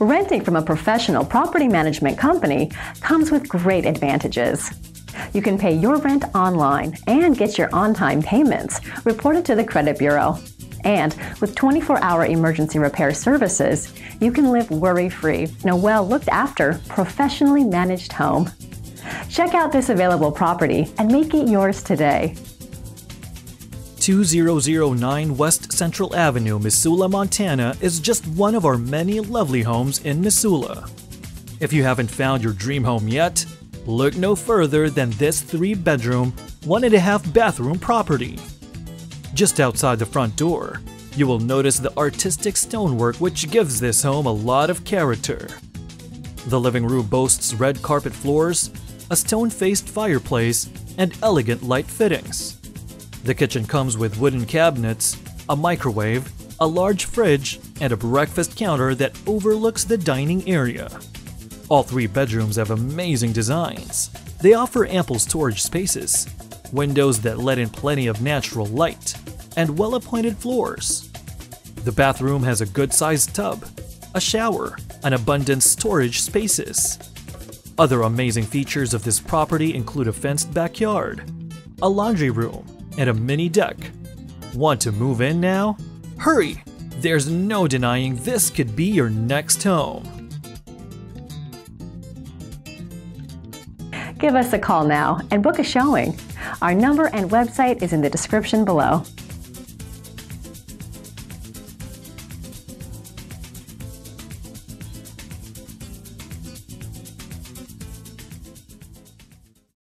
renting from a professional property management company comes with great advantages. You can pay your rent online and get your on-time payments reported to the credit bureau. And with 24-hour emergency repair services, you can live worry-free in a well-looked-after, professionally managed home. Check out this available property and make it yours today. 2009 West Central Avenue, Missoula, Montana is just one of our many lovely homes in Missoula. If you haven't found your dream home yet, look no further than this 3-bedroom, 1.5-bathroom property. Just outside the front door, you will notice the artistic stonework which gives this home a lot of character. The living room boasts red carpet floors, a stone-faced fireplace, and elegant light fittings. The kitchen comes with wooden cabinets, a microwave, a large fridge, and a breakfast counter that overlooks the dining area. All 3 bedrooms have amazing designs. They offer ample storage spaces, windows that let in plenty of natural light, and well-appointed floors. The bathroom has a good-sized tub, a shower, and abundant storage spaces. Other amazing features of this property include a fenced backyard, a laundry room, and a mini deck. Want to move in now? Hurry! There's no denying this could be your next home. Give us a call now and book a showing. Our number and website is in the description below.